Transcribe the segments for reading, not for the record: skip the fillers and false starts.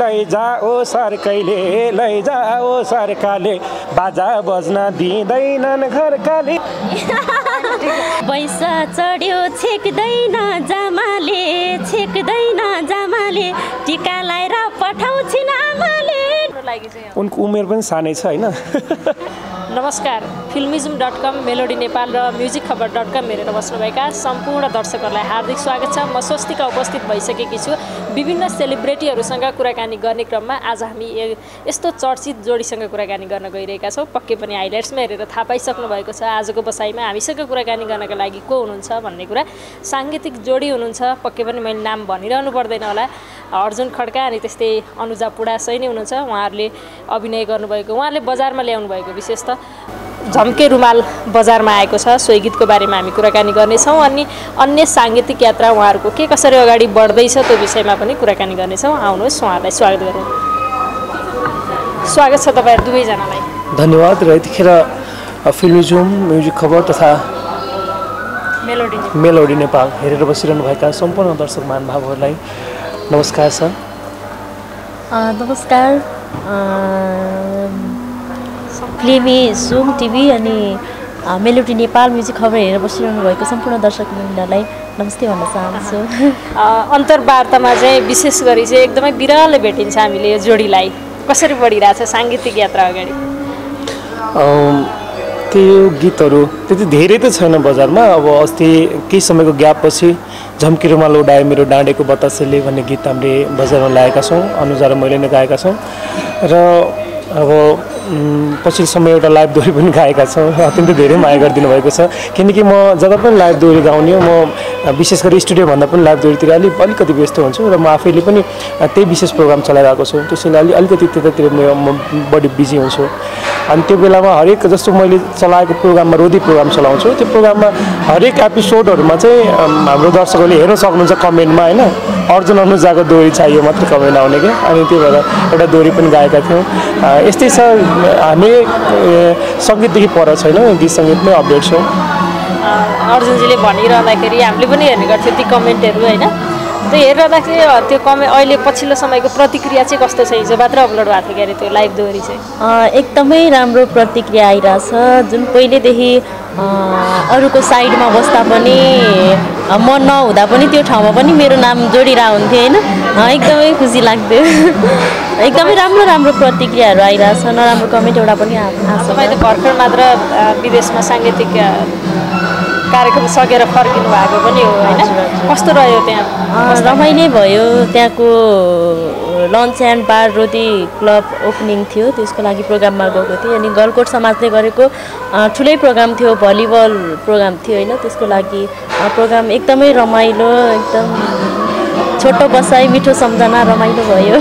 लैजाओ सरकैले लैजाओ सरकारले बाजा बज्न दिँदैनन् घरकाले पैसा चढ्यो छेक्दैन जामाले छेक्दैन जामाले टीका लाएर पठाउँछिन् आमाले। उनको उमेर पनि सानै छ हैन। नमस्कार फिल्मिज्म.com मेलोडी नेपाल र म्युजिक खबर.com हेरेर बस्नुभएका सम्पूर्ण दर्शकहरूलाई हार्दिक स्वागत छ। म स्वस्तिका उपस्थित भइसकेकी छु। विभिन्न सेलिब्रिटीहरूसँग कुराकानी गर्ने क्रममा आज हामी यस्तो चर्चित जोडीसँग कुराकानी गर्न गइरहेका छौँ। पक्कै पनि हाइलाइट्समा हेरेर थाहा पाइसक्नु भएको छ आजको बसाइमा हामीसँग कुराकानी गर्नका लागि को हुनुहुन्छ भन्ने कुरा। साङ्गीतिक जोडी हुनुहुन्छ, पक्कै पनि मैले नाम भनिरहनु पर्दैन होला, अर्जुन खड्का अनि त्यस्तै अनुजा पुडासैनी हुनुहुन्छ। उहाँहरूले अभिनय गर्नुभएको, उहाँहरूले बजारमा ल्याउनु भएको विशेष त झम्के रुमाल बजारमा आएको छ। सोही गीतको बारेमा हामी कुराकानी गर्नेछौँ अनि अन्य साङ्गीतिक यात्रा उहाँहरूको के कसरी अगाडि बढ्दैछ त्यो विषयमा पनि कुराकानी गर्नेछौँ। आउनुहोस्, उहाँहरूलाई स्वागत गरौँ। स्वागत छ तपाईँहरू दुवैजनालाई। धन्यवाद। र यतिखेर फिल्मिज्म, म्युजिक खबर तथा मेलोडी नेपाल हेरेर बसिरहनुभएका सम्पूर्ण दर्शक महानुभावहरूलाई नमस्कार छ। नमस्कार। फिल्मी सुम टिभी अनि मेलोडी नेपाल म्युजिक खबर हेरेर बसिरहनु भएको सम्पूर्ण दर्शक मित्रहरूलाई नमस्ते भन्न चाहन्छु। अन्तर्वार्तामा चाहिँ विशेष गरी चाहिँ एकदमै बिरलै भेटिन्छ हामीले यो जोडीलाई। कसरी बढिरहेछ साङ्गीतिक यात्रा अगाडि? त्यो गीतहरू त्यति धेरै त छैन बजारमा। अब अस्ति केही समयको ग्यापपछि झम्की रुमाल उडायो मेरो डाँडेको बतासेले भन्ने गीत हामीले बजारमा ल्याएका छौँ, अनुजा र मैले नै गाएका छौँ। र अब पछिल्लो समय एउटा लाइभ दोहोरी पनि गाएका छौँ। अत्यन्तै धेरै माया गरिदिनु भएको छ, किनकि म जब पनि लाइभ दोहोरी गाउने हो, म विशेष गरी स्टुडियोभन्दा पनि लाइभ दोहोरीतिर अलिकति व्यस्त हुन्छु र म आफैले पनि त्यही विशेष प्रोग्राम चलाइरहेको छु। त्यसैले अलिकति त्यतातिर म बढी बिजी हुन्छु। अनि त्यो बेलामा हरेक जस्तो मैले चलाएको प्रोग्राममा रोधी प्रोग्राम चलाउँछु, त्यो प्रोग्राममा हरेक एपिसोडहरूमा चाहिँ हाम्रो दर्शकहरूले हेर्न सक्नुहुन्छ कमेन्टमा होइन, अर्जुन अनुजाको दोहोरी चाहियो मात्र कमेन्ट आउने क्या। अनि त्यही भएर एउटा दोहोरी पनि गाएका थियौँ। यस्तै छ, हामी सङ्गीतदेखि पर छैनौँ, गीत सङ्गीतमै अपडेट छौँ। अर्जुनजीले भनिरहँदाखेरि हामीले पनि हेर्ने गर्थ्यौँ ती कमेन्टहरू होइन, त्यो हेरिरहँदाखेरि त्यो कमेन्ट अहिले पछिल्लो समयको प्रतिक्रिया चाहिँ कस्तो छ? हिजो मात्र अपलोड भएको थियो अरे त्यो लाइभ दोहोरी चाहिँ। एकदमै राम्रो प्रतिक्रिया आइरहेछ। जुन पहिलेदेखि अरूको साइडमा बस्दा पनि म नहुँदा पनि त्यो ठाउँमा पनि मेरो नाम जोडिरह हुन्थ्यो होइन, एकदमै खुसी लाग्थ्यो। एकदमै राम्रो राम्रो प्रतिक्रियाहरू आइरहेछ, नराम्रो कमेन्ट एउटा पनि आएको छैन। भर्खर मात्र विदेशमा साङ्गीतिक कार्यक्रम सकेर फर्किनु भएको पनि हो होइन, कस्तो रह्यो त्यहाँ? रमाइलो भयो। त्यहाँको lunch and bar roti club opening थियो, त्यसको लागि प्रोग्राममा गएको थिएँ। अनि गलकोट समाजले गरेको ठुलै प्रोग्राम थियो, भलिबल प्रोग्राम थियो होइन, त्यसको लागि प्रोग्राम एकदमै रमाइलो, एकदम छोटो बसाइ मिठो सम्झना, रमाइलो भयो।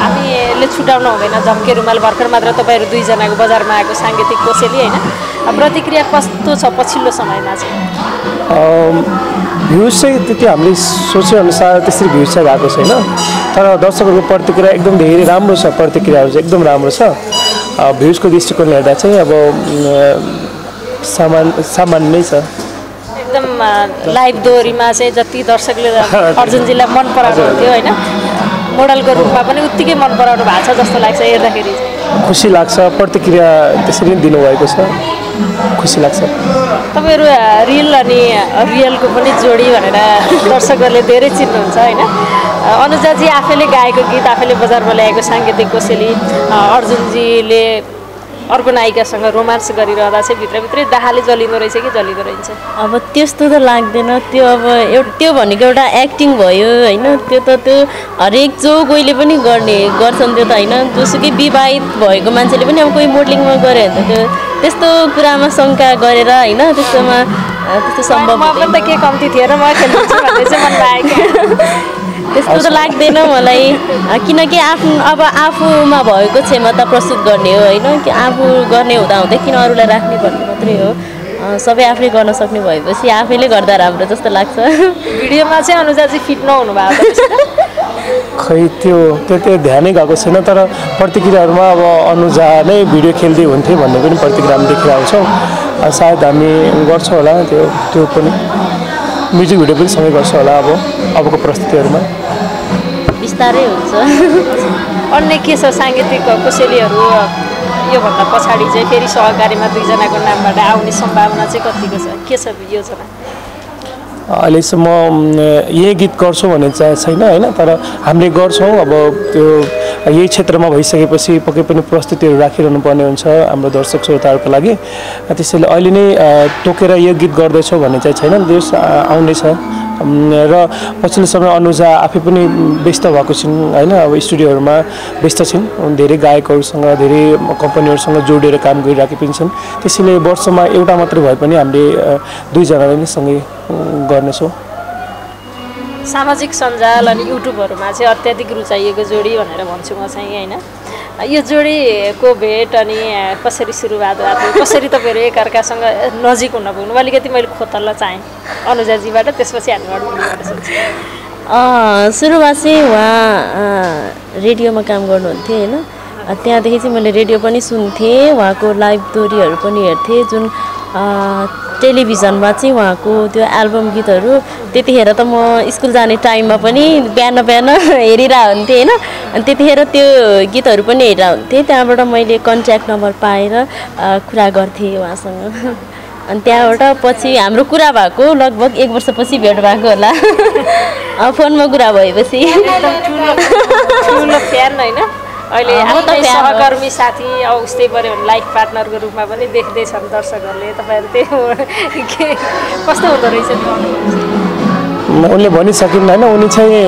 हामीले छुट्याउन हुँदैन झम्के रुमाल भर्खर मात्र तपाईँहरू दुईजनाको बजारमा आएको साङ्गीतिक कोसेली होइन, प्रतिक्रिया कस्तो छ पछिल्लो समयमा चाहिँ? भ्युज चाहिँ त्यति हामीले सोचेअनुसार त्यसरी भ्युज चाहिँ गएको छैन, तर दर्शकहरूको प्रतिक्रिया एकदम धेरै राम्रो छ। प्रतिक्रियाहरू चाहिँ एकदम राम्रो छ। भ्युजको दृष्टिकोण हेर्दा चाहिँ अब सामान्य नै छ। एकदम लाइभ दोहोरीमा चाहिँ जति दर्शकले अर्जुनजीलाई मन पराउनु हुन्थ्यो होइन, मोडलको रूपमा पनि उत्तिकै मन पराउनु भएको छ जस्तो लाग्छ। हेर्दाखेरि खुसी लाग्छ, प्रतिक्रिया त्यसरी नै दिनुभएको छ, खुसी लाग्छ। तपाईँहरू रिल अनि रियलको पनि जोडी भनेर दर्शकहरूले धेरै चिन्नुहुन्छ होइन। अनुजाजी आफैले गाएको गीत, आफैले बजारमा ल्याएको साङ्गीतिक कोसेली, अर्जुनजीले अर्को नायिकासँग रोमान्स गरिरहँदा चाहिँ भित्रभित्रै दाहाले जलिँदो रहेछ कि जलिँदो रहेछ? अब त्यस्तो त लाग्दैन, त्यो अब त्यो भनेको एउटा एक्टिङ भयो होइन, त्यो त त्यो हरेक जो कोहीले पनि गर्छन् त्यो त होइन। जोसुकै विवाहित भएको मान्छेले पनि अब कोही मोडलिङमा गऱ्यो भने त त्यो त्यस्तो कुरामा शङ्का गरेर होइन, त्यस्तोमा त्यस्तो सम्भव त के कम्ती थिएन म त्यस्तो त लाग्दैन मलाई, किनकि आफ्नो अब आफूमा भएको क्षमता प्रस्तुत गर्ने हो होइन, कि आफू गर्ने हुँदाहुँदै किन अरूलाई राख्ने भन्ने मात्रै हो। सबै आफूले गर्न सक्ने भएपछि आफैले गर्दा राम्रो जस्तो लाग्छ। भिडियोमा चाहिँ अनुजा चाहिँ फिट नहुनु भएको खै, त्यो ध्यानै गएको छैन। तर प्रतिक्रियाहरूमा अब अनुजा नै भिडियो खेल्दै हुन्थे भन्ने पनि प्रतिक्रिया हामी देखिरहेको छौँ। सायद हामी गर्छौँ होला त्यो पनि, म्युजिक भिडियो पनि सँगै गर्छ होला अबको प्रस्तुतिहरूमा। बिस्तारै हुन्छ। अन्य के छ सांगीतिक कुशलीहरु यो भन्दा पछाडी चाहिँ फेरि सहकारीमा दुई जनाको नामबाट आउने सम्भावना चाहिँ कतिको छ के छ योजना? अहिलेसम्म यही गीत गर्छौं भने चाहिँ छैन हैन, तर हामीले गर्छौं। अब त्यो यही क्षेत्रमा भइसकेपछि पक्कै पनि प्रस्तुतिहरु राखिरहनु पर्ने हुन्छ हाम्रो दर्शक श्रोताहरुको लागि। त्यसैले अहिले नै टोकेर यो गीत गर्दै छौ भन्ने चाहिँ छैन, देश आउने छ र पछिल्लो समय अनुजा आफै पनि व्यस्त भएको छिन् हैन। अब स्टुडियोहरुमा व्यस्त छिन्, धेरै गायकहरुसँग धेरै कम्पनीहरुसँग जोडेर काम गरिराखि पनि छन्। त्यसैले वर्षमा एउटा मात्र भए पनि हामीले दुई जनाले नै सँगै गर्ने छौ। सामाजिक सञ्जाल अनि युट्युबहरुमा चाहिँ अत्यधिक रुचाइएको जोडी भनेर भन्छु म चाहिँ हैन। यो जोडीको भेट अनि कसरी सुरुवात भयो, कसरी तपाईहरु एकअर्कासँग नजिक हुन पुग्नु अलिकति मैले खोतल्न चाहे अनुजाजीबाट, त्यसपछि हामी सुरुमा चाहिँ उहाँ रेडियोमा काम गर्नुहुन्थ्यो हैन। त्यहाँदेखि चाहिँ मैले रेडियो पनि सुन्थेँ, उहाँको लाइभ दोहोरीहरु पनि हेर्थेँ, जुन टेलिभिजनमा चाहिँ उहाँको त्यो एल्बम गीतहरु त्यतिखेर त म स्कुल जाने टाइममा पनि बिहान बिहान हेरिरा हुन्थे हैन। अनि त्यतिखेर त्यो गीतहरु पनि हेरिरा हुन्थे, त्यहाँबाट मैले कन्ट्याक्ट नम्बर पाएर कुरा गर्थे उहाँसँग। अनि त्यहाँबाट पछि हाम्रो कुरा भएको लगभग एक वर्षपछि भेट भएको होला, फोनमा कुरा भएपछि। अहिले हाम्रो सहकर्मी साथी औस्तै पर्यो भने लाइफ पार्टनरको रूपमा पनि देख्दै छन् दर्शकहरूले, तपाईहरु त्यो के कस्तो हुँदो रहेछ? उनले भनिसकिन् हैन, उनी चाहिँ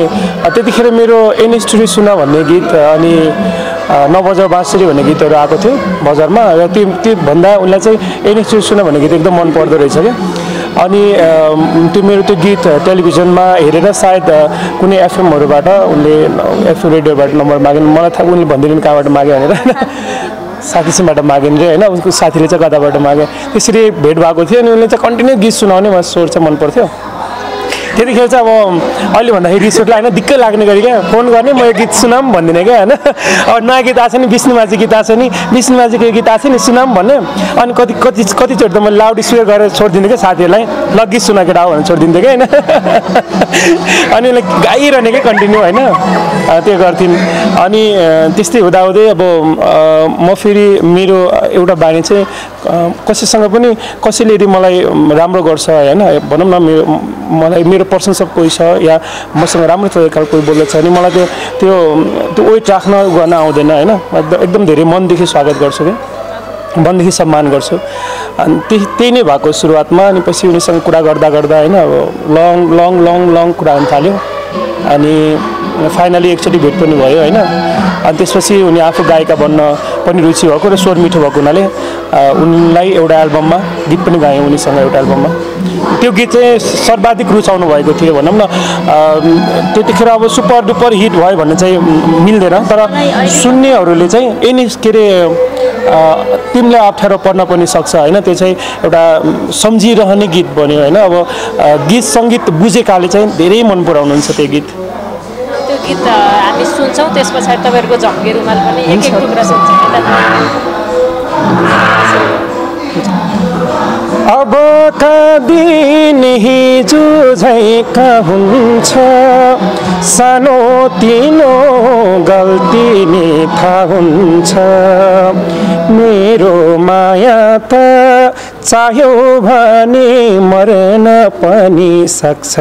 त्यतिखेर मेरो एन स्टोरी सुना भन्ने गीत अनि नबजाऊ बाँसुरी भन्ने गीतहरु आएको थियो बजारमा, र त्यो भन्दा उनलाई चाहिँ एन स्टोरी सुना भन्ने गीत एकदम मन पर्दो रहेछ क्या। अनि त्यो मेरो त्यो गीत टेलिभिजनमा हेरेर सायद कुनै एफएमहरुबाट उनले एफएम रेडियोबाट नम्बर मागेन, मलाई थाहा उनले भन्दिनन् कहाँबाट मागे भनेर, साथीसँगबाट मागेन रे हैन, उसको साथीले चाहिँ कताबाट मागे। त्यसरी भेट भएको थियो अनि उनले चाहिँ कन्टिन्यू गीत सुनाउने मलाई स्वर चाहिँ मन पर्थ्यो। त्यतिखेर चाहिँ अब अहिले भन्दाखेरि रिस उठ्ला हैन, दिक्कै लाग्ने गरी क्या फोन गर्ने, म यो गीत सुनाम भन्दिनँ क्या हैन। अब नयाँ गीत आछ नि, विष्णुमाझी गीत आछ नि, विष्णुमाझीको यो गीत आछ नि सुनाम भन्ने। अनि कति कति कतिचोटि त मैले लाउड स्पिकर गरेर छोडिदिन्थेँ क्या साथीहरूलाई, ल गीत सुना केटा हो भनेर छोडिदिन्थेँ क्या हैन। अनि उसलाई गाइरहने क्या कन्टिन्यू हैन, त्यो गर्थिन्। अनि त्यस्तै हुँदाहुँदै अब म फेरि मेरो एउटा बानी चाहिँ कसैसँग पनि कसैले यदि मलाई राम्रो गर्छ हैन, भनौँ न मेरो मलाई पर्सन सब कोही छ या मसँग राम्रो तरिकाले कोही बोल्दैछ अनि मलाई त्यो त्यो त्यो वेट राख्न गर्न आउँदैन हैन। एकदम धेरै मनदेखि स्वागत गर्छु क्या, मनदेखि सम्मान गर्छु। अनि त्यही नै भएको सुरुवातमा। अनि पछि उनीसँग कुरा गर्दा गर्दा हैन अब लङ लङ लङ लङ कुरा हुन थाल्यो। अनि फाइनली एकचोटि भेट पनि भयो हैन। अनि त्यसपछि उनी आफू गायिका बन्न पनि रुचि भएको र स्वर मिठो भएको हुनाले उनलाई एउटा एल्बममा गीत पनि गाएँ उनीसँग, एउटा एल्बममा। त्यो गीत चाहिँ सर्वाधिक रुचाउनु भएको थियो भनौँ न। त्यतिखेर अब सुपर डुपर हिट भयो भन्ने चाहिँ मिल्दैन, तर सुन्नेहरूले चाहिँ एनी के अरे तिमीलाई अप्ठ्यारो पर्न पनि सक्छ हैन, त्यो चाहिँ एउटा सम्झिरहने गीत बन्यो हैन। अब गीत सङ्गीत बुझेकाले चाहिँ धेरै मन पराउनुहुन्छ त्यो गीत। त्यो गीत हामी सुन्छौँ, त्यस पछाडि तपाईँहरूको झम्के रुमाल पनि एक एक टुक्रा सुन्छौँ हैन। अब का दिन हिजो झैका हुन्छ, सानो तिनो गल्ती नि थाहा हुन्छ, मेरो माया त चाह्यो भने मर्न पनि सक्छ,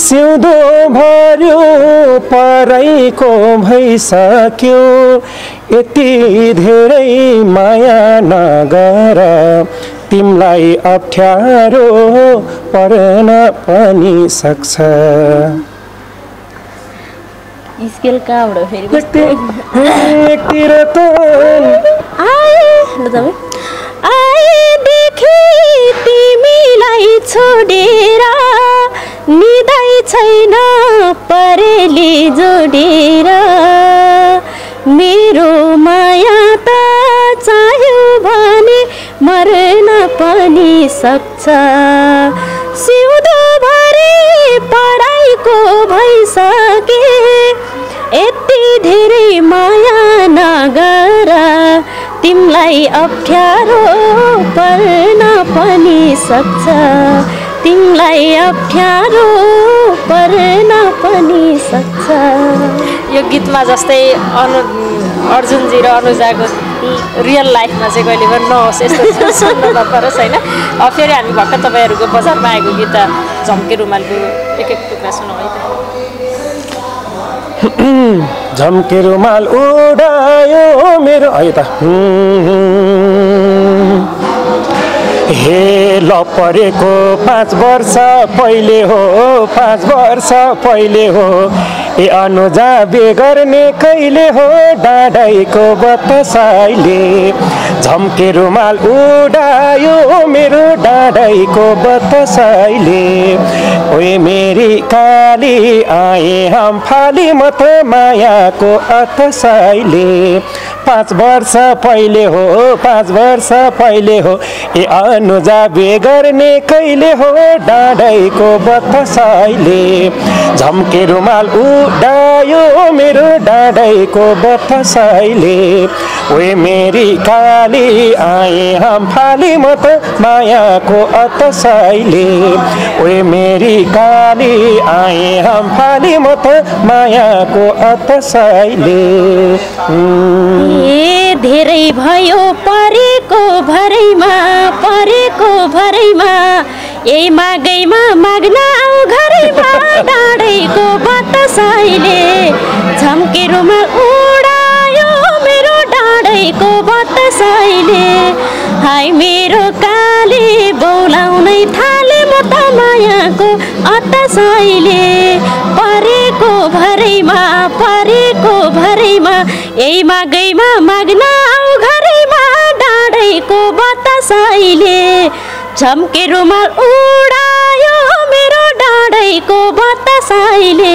सिउँदो भर्यो परैको भइसक्यो, यति धेरै माया नगर तिमलाई अप्ठ्यारो पर्न पनि सक्छ। स्केल कहाँबाट फेरि एकतिर त आएदेखि तिमीलाई छोडेर निदाइ छैन परेली जोडेर, मेरो माया त चाह्यो भने मर्न पनि सक्छ, सिउँदो भरे पढाइको भइसके, यति धेरै माया नगर तिमलाई अप्ठ्यारो पर्न पनि सक्छ, तिमलाई अप्ठ्यारो पर्न पनि सक्छ। यो गीत में जस्ते अर्जुनजी र अनुजा को रियल लाइफ में कहीं नहोस् यो सुन्न नपरोस् है। फिर हम भक्क तैयार को बजार में आगे गीत झम्के रुमाल को एक एक टुक्रा सुनाऊ। झम्के रुमाल उडायो मेरो हे लपरेको 5 वर्ष पहिले हो 5 वर्ष पहिले हो ए अनुजा बेगर्ने कहिले हो डाँडैको बतासैले झम्के रुमाल उडायो मेरो डाँडैको बतासैले ओए मेरी काली आए हम फाली मत मायाको अतसैले 5 वर्ष पहिले हो 5 वर्ष पहिले हो ए अनुजा बेगर्ने कहिले हो डाँडैको बतासैले झम्के रुमाल उडायो मेरो डाँडैको बतासैले ओए मेरी काली आए हम फाली मत मायाको अतसैले ओए मेरी काली आए हम फाली मत मायाको अतसैले। ए धेरै भयो परेको भरैमा ए मागैमा माग्न आऊ घरैमा डाँडैको बतासैले झम्के रुमाल उडायो मेरो डाँडैको बतासैले हाय मेरो काली बोलाउनै थाले म त मायाको अतसैले परेको भरैमा ए मागैमा माग्न आऊ घरैमा डाँडैको बतासैले झम्के रुमाल उडायो मेरो डाँडैको बतासैले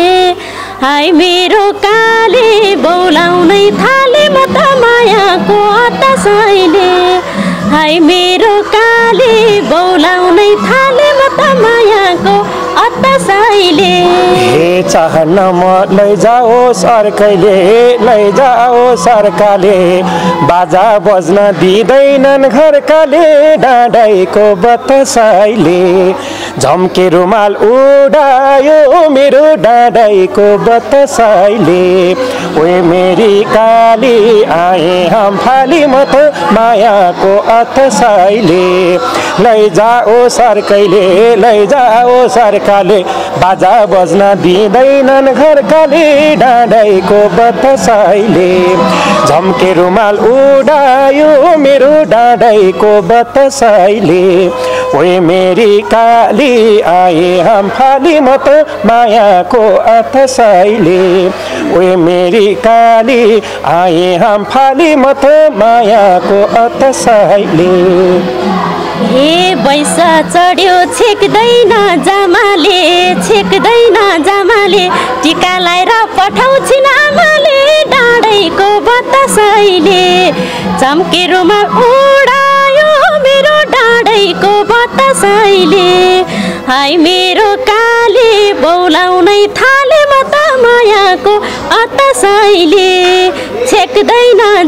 हाय मेरो काले बोलाउनै थाले म त मायाको अतसैले हाय मेरो काले बोलाउनै थाले म त मायाको अतसैले। चाहन म लैजाओस् अर्कैले लैजाओस् अर्काले बाजा बज्न दिँदैनन् घरकाले डाँडैको बतासैले झम्के रुमाल उडायो मेरो डाँडैको बतासैले ओए मेरी काली आए हम फाली म त मायाको अतसैले लैजाओस् अर्कैले लैजाओस् अर्काले बाजा बज्न दिँदैनन् घरकाले डाँडैको बतासैले झम्के रुमाल उडायो मेरो डाँडैको बतासैले ओए मेरी काली आए हम फाली म त मायाको अतसैले ओए मेरी काली आए हम फाली म त मायाको अतसैले। हे बैसा चढ्यो छेक्दैन जामाले टिका लाएर पठाउँछिन् आमाले डाँडैको बतासैले झम्के रुमाल उडायो मेरो डाँडैको बतासैले हाय मेरो काले बोलाउनै थाले म त मायाको अतसैले छेक्दैन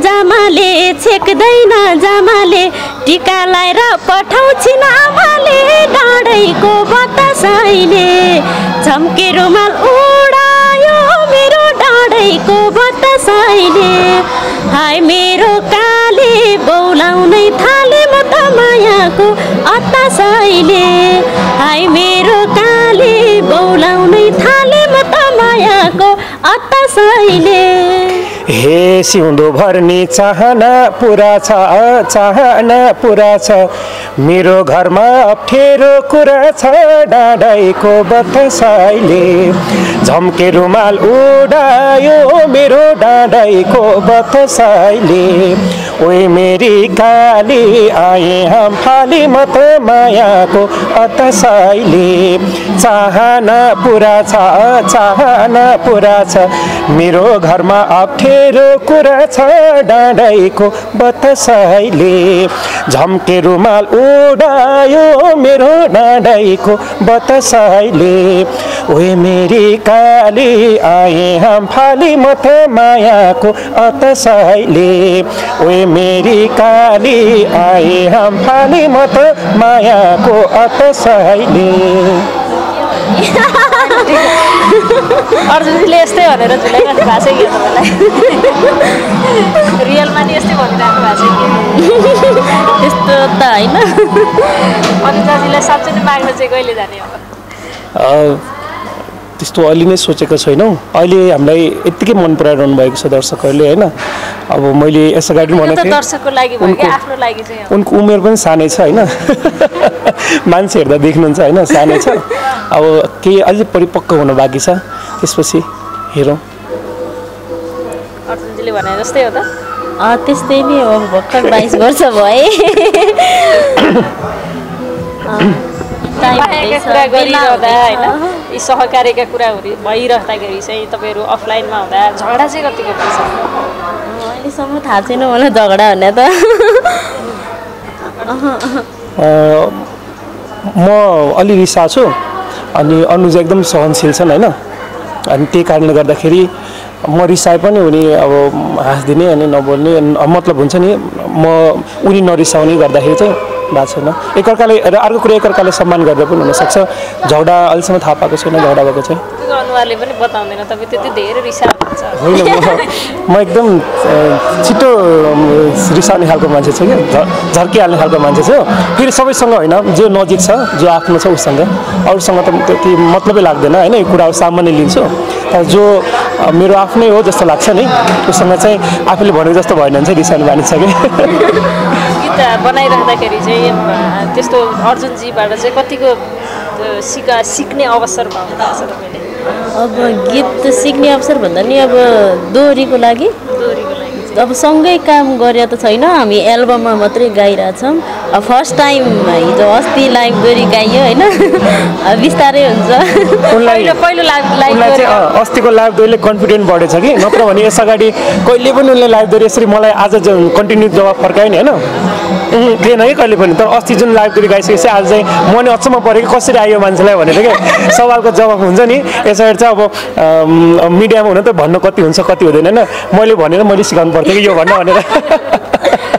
जामाले टिका लाएर पठाउँछिन् आमाले डाँडैको बतासैले झम्के रुमाल उडायो मेरो डाँडैको बतासैले हाय मेरो काले बोलाउनै थाले म त मायाको अतसैले हाय मेरो काले बोलाउनै थाले म त मायाको अतसैले। हे सिउँदो भर्नी चाहना पुरा छ चाहना पुरा छ मेरो घरमा अप्ठ्यारो कुरा छ डाँडैको बतासैले झम्के रुमाल उडायो मेरो डाँडैको बतासैले ओए मेरी काली आए हम फाली म त मायाको अतसैले चाहना पुरा छ चाहना पुरा छ मेरो घरमा अप्ठ्यारो कुरा छ डाँडैको बतासैले झम्के रुमाल उडायो मेरो डाँडैको बतासैले ओए मेरी काली आए हम फाली म त मायाको अतसैले ओए मेरी काली आए हम फाली म त मायाको अतसैले। अर्जुनजीले यस्तै भनेर झुलाइराख्नु भएको छ कि मलाई रियलमा नि यस्तै भनिराख्नु भएको छ कि त्यस्तो त हैन। अनुजाजीलाई साँच्चै नै माग्न चाहिँ कहिले जाने हो? त्यस्तो अहिले नै सोचेको छैनौ। अहिले हामीलाई यतिकै मन पराइरहनु भएको छ दर्शकहरूले हैन। अब मैले यसअगाडि पनि भनेको थिएँ दर्शकको लागि भने के आफ्नो लागि चाहिँ उनको उमेर पनि सानै छ हैन। मान्छे हेर्दा देख्नुहुन्छ हैन सानै छ। अब केही अझै परिपक्व हुन बाँकी छ त्यसपछि हेरौँ। अर्जुनजीले भने जस्तै हो त त्यस्तै नै हो। भर्खर 22 वर्ष भए कुरा गरिरहँदा होइन यी सहकार्यका कुरा भइरहँदाखेरि चाहिँ तपाईँहरू अफलाइनमा हुँदा झगडा चाहिँ कतिको पर्छ? अहिलेसम्म थाहा छैन मलाई झगडा भन्ने त। म अलि रिसा छु अनि अनुजा एकदम सहनशील छन् होइन। अनि त्यही कारणले गर्दाखेरि म रिसाए पनि उनी अब हाँस्दिने अनि नबोल्ने मतलब हुन्छ नि म उनी नरिसाउने गर्दाखेरि चाहिँ भएको छैन। एकअर्काले र अर्को कुरा एकअर्काले सम्मान गर्दा पनि हुनसक्छ। झगडा अहिलेसम्म थाहा पाएको छैन झगडा भएको चाहिँ। अनुहारले पनि बताउँदैन तपाईँ त्यति धेरै रिसा हुन्छ होइन। म एकदम छिटो रिसाउने खालको मान्छे छु कि झर्किहाल्ने खालको मान्छे छु। फेरि सबैसँग होइन जो नजिक छ जो आफ्नो छ उसँग अरूसँग त त्यति मतलबै लाग्दैन होइन। यो कुराहरू सामान्य लिन्छु तर जो मेरो आफ्नै हो जस्तो लाग्छ नि उसँग चाहिँ आफूले भनेको जस्तो भएन भने चाहिँ रिसाउने मानिस छ कि। गीत बनाइराख्दाखेरि चाहिँ त्यस्तो अर्जुनजीबाट चाहिँ कतिको सिक्ने अवसर पाउनुहुन्छ तपाईँले? अब गीत सिक्ने अवसर भन्दा नि अब दोहोरीको लागि अब सँगै काम गरे त छैन हामी एल्बममा मात्रै गाइरहेछौँ। अब फर्स्ट टाइम हिजो अस्ति लाइभ दोहोरी गाइयो होइन। बिस्तारै हुन्छ। अस्तिको लाइभ दोहोरीले कन्फिडेन्ट बढेछ कि नत्र भने यसअगाडि कहिले पनि उसले लाइभ दोहोरी यसरी मलाई आज कन्टिन्यू जवाब फर्कायो नि होइन थिएन कि कहिले पनि। तर अस्ति जुन लाइभ दोहोरी गाइसकेपछि आज चाहिँ म नै अचम्म परेको कसरी आयो मान्छेलाई भनेर क्या सवालको जवाब हुन्छ नि। यसरी चाहिँ अब मिडियामा हुन त भन्नु कति हुन्छ कति हुँदैन होइन। मैले भनेर मैले सिकाउनु पर्थ्यो कि यो भन्नु भनेर।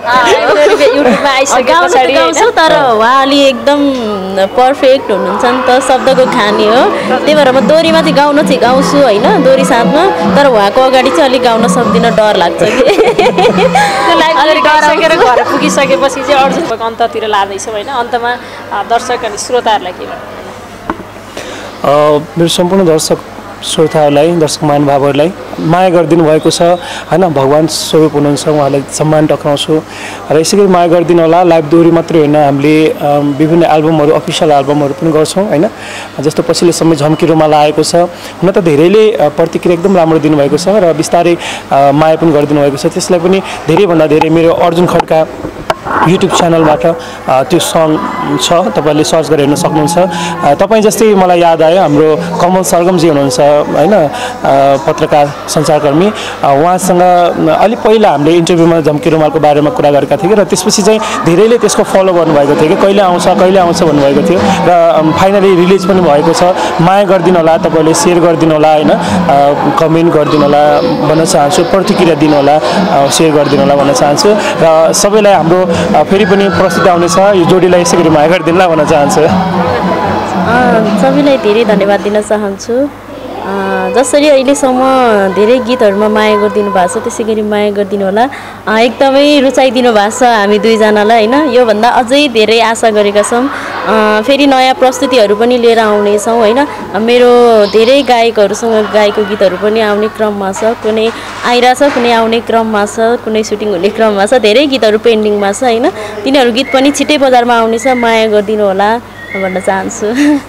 युट्युबमा आइसक्यो पछाडी तर उहाँले एकदम पर्फेक्ट हुनुहुन्छ नि त शब्दको खानी हो। त्यही भएर म दोहोरी माथि गाउन चाहिँ गाउँछु होइन दोहोरी साथमा तर उहाँको अगाडि चाहिँ अलिक गाउन सक्दिनँ डर लाग्छ कि। घर पुगिसकेपछि चाहिँ अर्जुनको अन्ततिर लाँदैछौँ होइन। अन्तमा दर्शक अनि श्रोताहरूलाई के भन्नु? मेरो सम्पूर्ण दर्शक श्रोताहरूलाई दर्शक महानुभावहरूलाई माया गरिदिनु भएको छ हैन। भगवान स्वरूप हुनुहुन्छ उहाँलाई सम्मान टक्राउँछु र यसरी माया गरिदिनु होला। लाइभ दोहोरी मात्रै होइन हामीले विभिन्न एल्बमहरू अफिसियल एल्बमहरू पनि गर्छौँ होइन। जस्तो पछिल्लो समय झम्की रुमाला आएको छ हुन त धेरैले प्रतिक्रिया एकदम राम्रो दिनुभएको छ र बिस्तारै माया पनि गरिदिनु भएको छ। त्यसलाई पनि धेरैभन्दा धेरै मेरो अर्जुन खड्का युट्युब च्यानलबाट त्यो सङ छ तपाईँले सर्च गरेर हेर्न सक्नुहुन्छ। तपाईँ जस्तै मलाई याद आयो हाम्रो कमल सरगमजी हुनुहुन्छ होइन पत्रकार सञ्चारकर्मी उहाँसँग अलि पहिला हामीले इन्टरभ्यूमा झम्की रुमालको बारेमा कुरा गरेका थियौँ र त्यसपछि चाहिँ धेरैले त्यसको फलो गर्नुभएको थियो कि कहिले आउँछ भन्नुभएको थियो र फाइनली रिलिज पनि भएको छ। माया गरिदिनु होला तपाईँले सेयर गरिदिनु होला होइन कमेन्ट गरिदिनु होला भन्न चाहन्छु। प्रतिक्रिया दिनु होला सेयर गरिदिनु होला भन्न चाहन्छु र सबैलाई हाम्रो फेरि पनि प्रस्तुत आउनेछ यो जोडीलाई यसै गरी माया गरिदिनु भन्न चाहन्छु। सबैलाई धेरै धन्यवाद दिन चाहन्छु। जसरी अहिलेसम्म धेरै गीतहरूमा माया गरिदिनु भएको छ त्यसै गरी माया गरिदिनु होला। एकदमै रुचाइदिनु भएको छ हामी दुईजनालाई होइन। योभन्दा अझै धेरै आशा गरेका छौँ। फेरि नयाँ प्रस्तुतिहरू पनि लिएर आउनेछौँ होइन। मेरो धेरै गायकहरूसँग गाएको गीतहरू पनि आउने क्रममा छ। कुनै आइरहेछ कुनै आउने क्रममा छ कुनै सुटिङ हुने क्रममा छ। धेरै गीतहरू पेन्डिङमा छ होइन। तिनीहरू गीत पनि छिट्टै बजारमा आउनेछ। माया गरिदिनु होला भन्न चाहन्छु।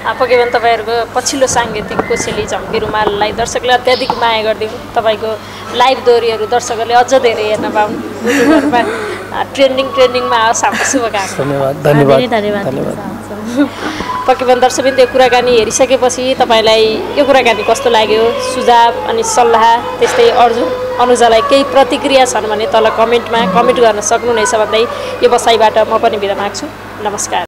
पक्कै पनि तपाईँहरूको पछिल्लो साङ्गीतिक कोसेली झम्की रुमाललाई दर्शकले अत्याधिक माया गरिदिनु। तपाईँको लाइभ दोहोरीहरू दर्शकहरूले अझ धेरै हेर्न पाउनु ट्रेन्डिङमा आओस् हाम्रो शुभकामना। धन्यवाद। पक्कै पनि दर्शकबिन्दु यो कुराकानी हेरिसकेपछि तपाईँलाई यो कुराकानी कस्तो लाग्यो सुझाव अनि सल्लाह त्यस्तै अनुजालाई केही प्रतिक्रिया छन् भने तल कमेन्टमा कमेन्ट गर्न सक्नुहुनेछ भन्दै यो बसाइबाट म पनि बिदा माग्छु। नमस्कार।